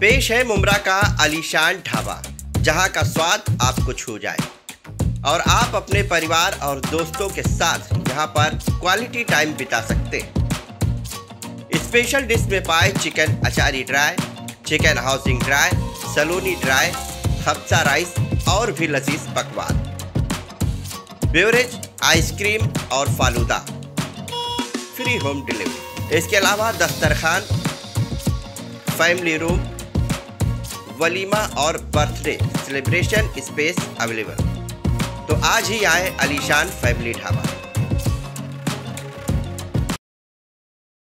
पेश है मुंब्रा का आलीशान ढाबा, जहां का स्वाद आपको छू जाए और आप अपने परिवार और दोस्तों के साथ यहां पर क्वालिटी टाइम बिता सकते हैं। स्पेशल डिश में पाए chicken achari dry, chicken housing dry, सलोनी ड्राई, हफ्सा राइस और भी लजीज पकवान, बेवरेज, आइसक्रीम और फालूदा, फ्री होम डिलीवरी। इसके अलावा दस्तरखान, फैमिली रूम, वलीमा और बर्थडे सेलिब्रेशन स्पेस अवेलेबल। तो आज ही आए आलीशान फैमिली ढाबा।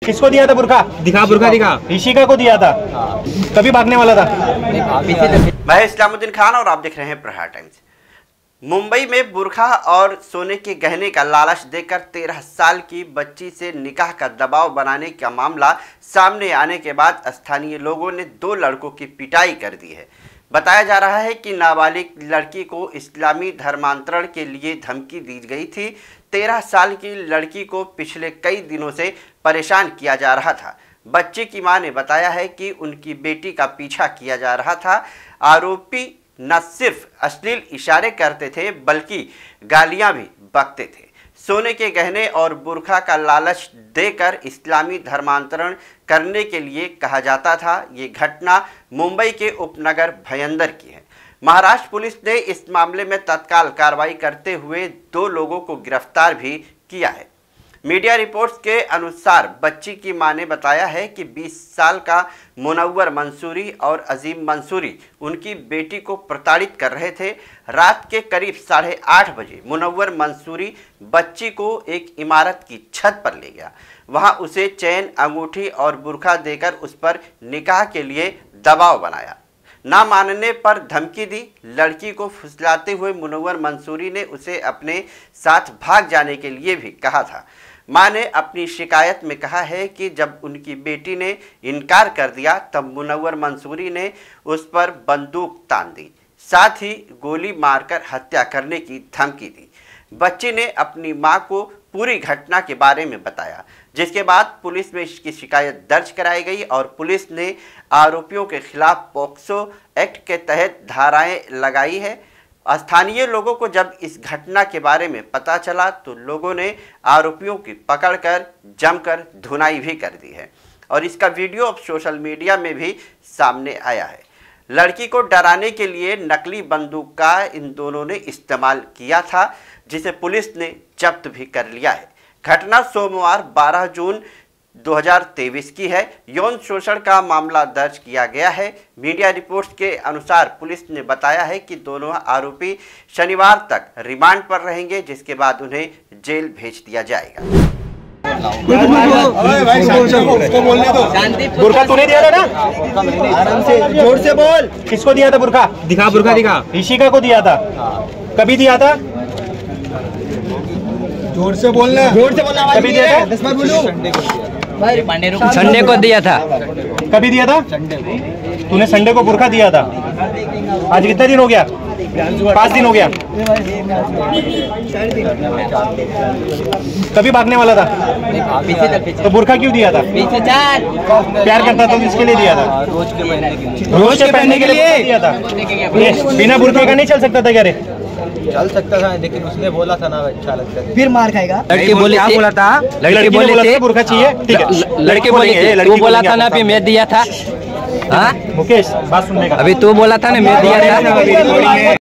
किसको दिया था बुर्का? दिखा बुर्का दिखा। ऋषिका को दिया था, कभी भागने वाला था। मैं इस्लामुद्दीन खान और आप देख रहे हैं प्रहार टाइम्स। मुंबई में बुर्का और सोने के गहने का लालच देकर 13 साल की बच्ची से निकाह का दबाव बनाने का मामला सामने आने के बाद स्थानीय लोगों ने 2 लड़कों की पिटाई कर दी है। बताया जा रहा है कि नाबालिग लड़की को इस्लामी धर्मांतरण के लिए धमकी दी गई थी। 13 साल की लड़की को पिछले कई दिनों से परेशान किया जा रहा था। बच्चे की मां ने बताया है कि उनकी बेटी का पीछा किया जा रहा था। आरोपी न सिर्फ अश्लील इशारे करते थे बल्कि गालियां भी बकते थे। सोने के गहने और बुर्का का लालच देकर इस्लामी धर्मांतरण करने के लिए कहा जाता था। ये घटना मुंबई के उपनगर भयंदर की है। महाराष्ट्र पुलिस ने इस मामले में तत्काल कार्रवाई करते हुए 2 लोगों को गिरफ्तार भी किया है। मीडिया रिपोर्ट्स के अनुसार बच्ची की मां ने बताया है कि 20 साल का मुनव्वर मंसूरी और अजीम मंसूरी उनकी बेटी को प्रताड़ित कर रहे थे। रात के करीब 8:30 बजे मुनव्वर मंसूरी बच्ची को एक इमारत की छत पर ले गया। वहां उसे चैन, अंगूठी और बुर्का देकर उस पर निकाह के लिए दबाव बनाया। ना मानने पर धमकी दी। लड़की को फुसलाते हुए मुनव्वर मंसूरी ने उसे अपने साथ भाग जाने के लिए भी कहा था। मां ने अपनी शिकायत में कहा है कि जब उनकी बेटी ने इनकार कर दिया तब मुनव्वर मंसूरी ने उस पर बंदूक तान दी, साथ ही गोली मारकर हत्या करने की धमकी दी। बच्ची ने अपनी मां को पूरी घटना के बारे में बताया, जिसके बाद पुलिस में इसकी शिकायत दर्ज कराई गई और पुलिस ने आरोपियों के खिलाफ पॉक्सो एक्ट के तहत धाराएं लगाई है। स्थानीय लोगों को जब इस घटना के बारे में पता चला तो लोगों ने आरोपियों की पकड़कर जमकर धुनाई भी कर दी है और इसका वीडियो अब सोशल मीडिया में भी सामने आया है। लड़की को डराने के लिए नकली बंदूक का इन दोनों ने इस्तेमाल किया था, जिसे पुलिस ने जब्त भी कर लिया है। घटना सोमवार 12 जून 2023 की है। यौन शोषण का मामला दर्ज किया गया है। मीडिया रिपोर्ट्स के अनुसार पुलिस ने बताया है कि दोनों आरोपी शनिवार तक रिमांड पर रहेंगे, जिसके बाद उन्हें जेल भेज दिया जाएगा। बुर्का तूने दिया था ना? आराम से जोर से बोल। किसको दिया था बुर्का? दिखा बुर्का दिखा। ऋषिका को दिया था, कभी दिया था? जोर से बोलना, जोर से बोलना। कभी दिया था? 10 बार बोलो। संडे को दिया था। कभी दिया था? तूने संडे को बुर्का दिया था। आज कितना दिन हो गया? 5 दिन हो गया। कभी भागने वाला था? तो बुर्का क्यों दिया था? प्यार करता था तो इसके लिए दिया था। रोज के पहनने के लिए दिया था। बिना बुर्के का नहीं चल सकता था क्या रे? चल सकता था, लेकिन उसने बोला था ना अच्छा लगता है, फिर मार खाएगा। लड़के बोले, क्या बोला था? लड़के बोले थे बुर्का चाहिए, ठीक है। लड़के बोले, वो बोला था ना, फिर मैं दिया था। हाँ मुकेश, बात सुनने का। अभी तू बोला था ना, मैं दिया था।